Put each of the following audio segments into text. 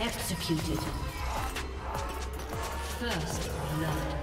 Executed. First blood.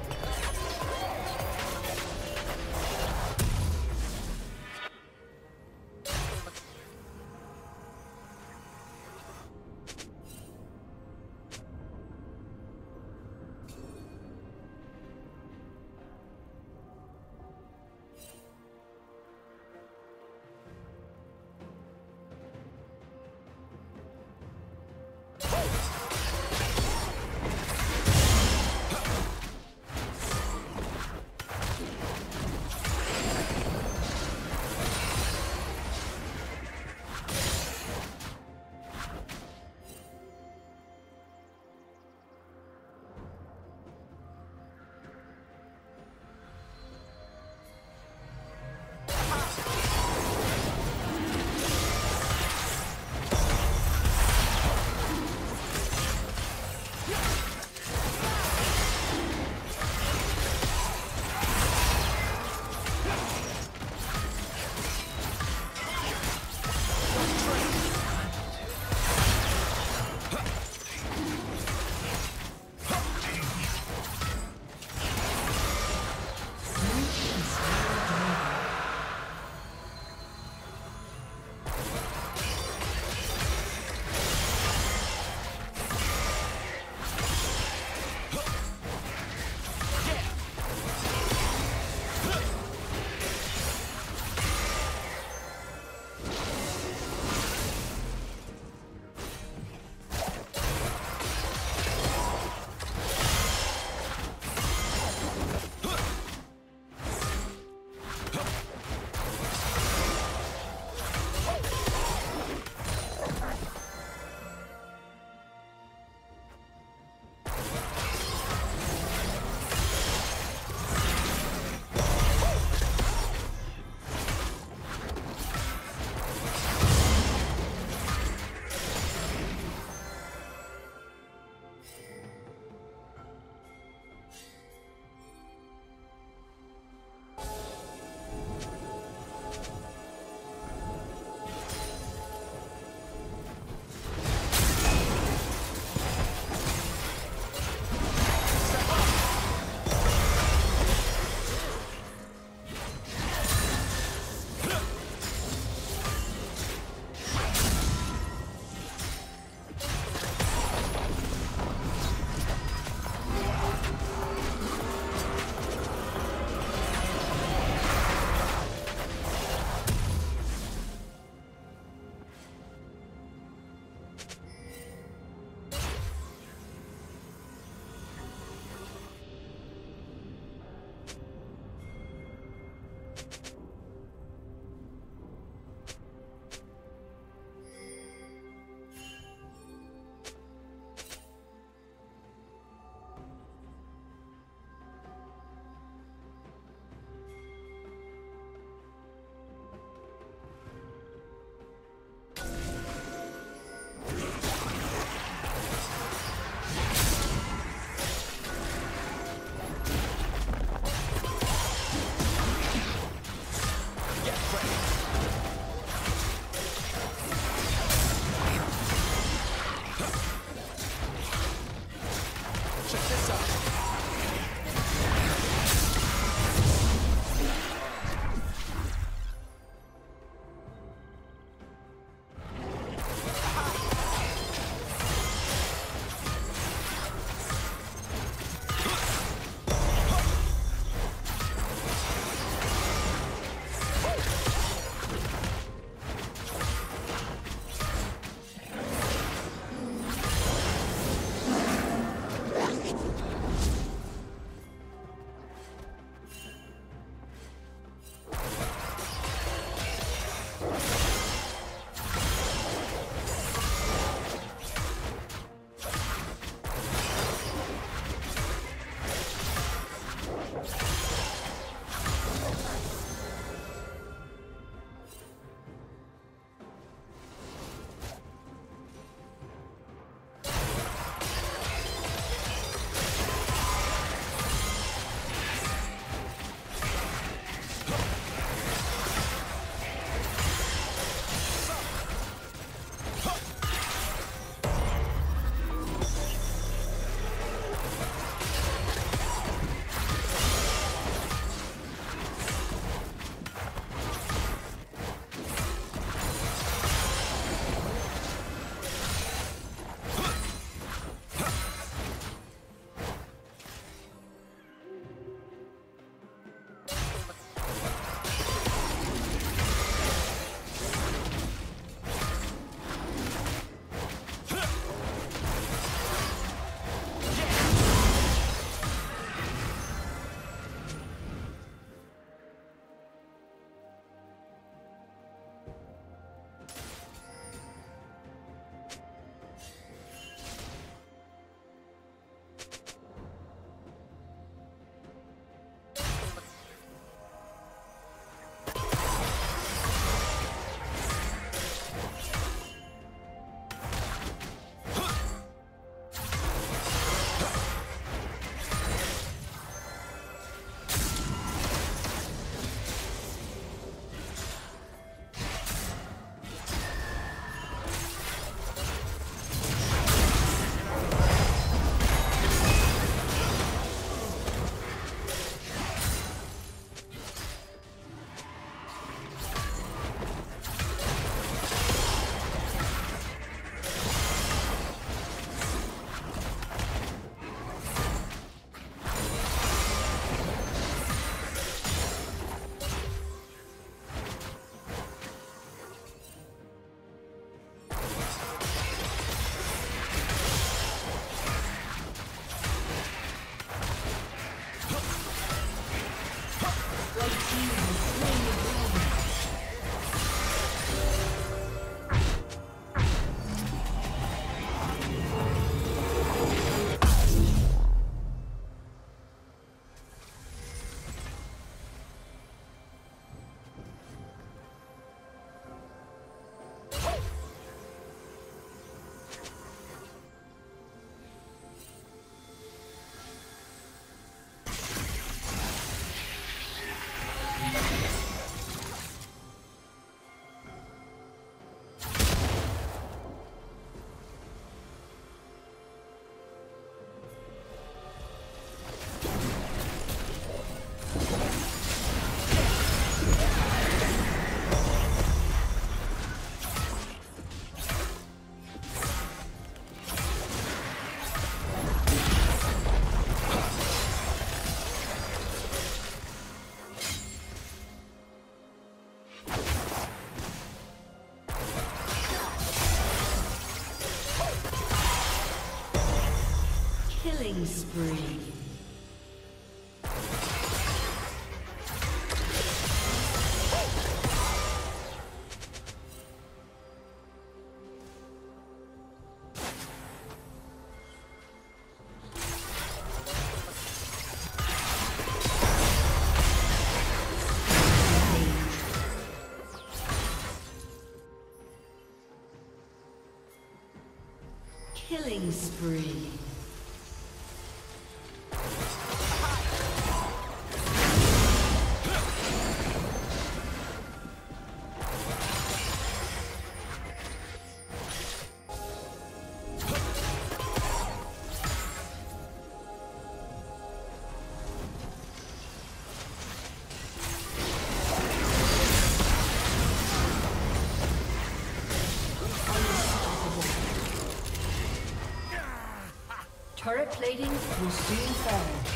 Killing spree. Killing spree. Turret plating will soon fall.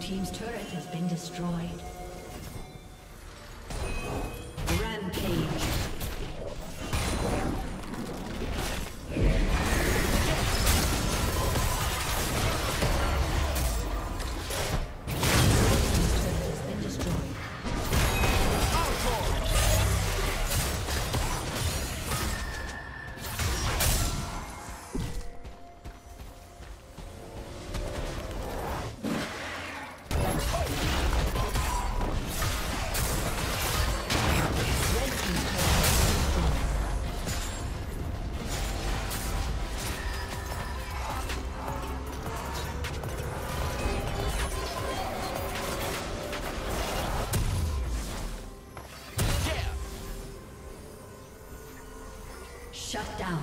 Team's turret has been destroyed. Shut down.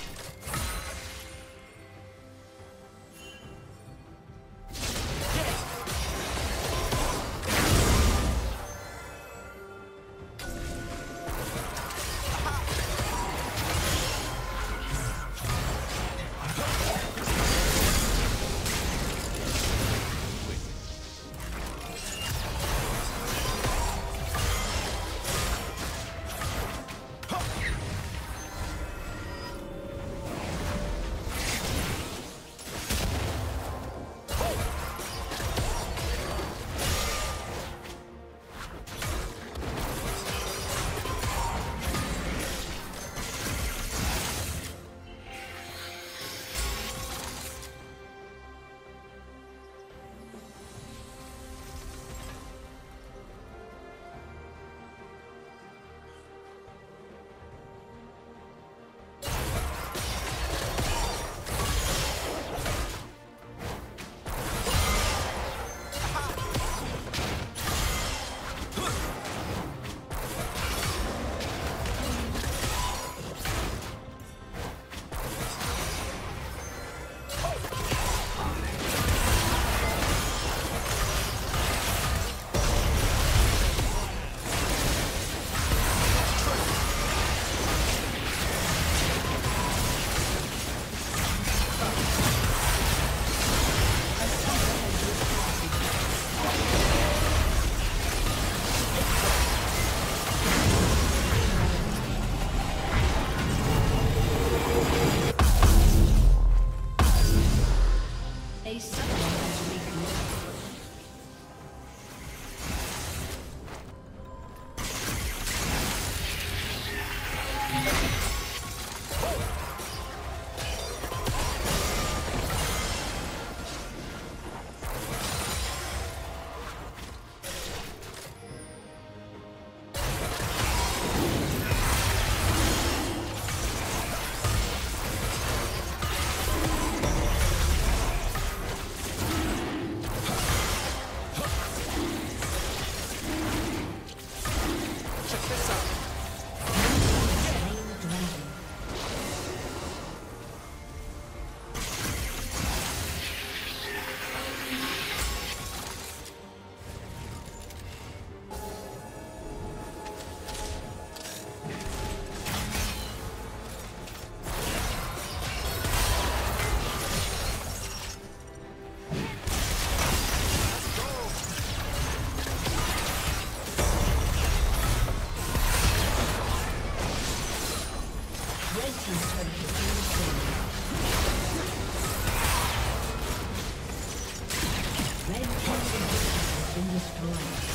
Red team's inhibitor has been destroyed.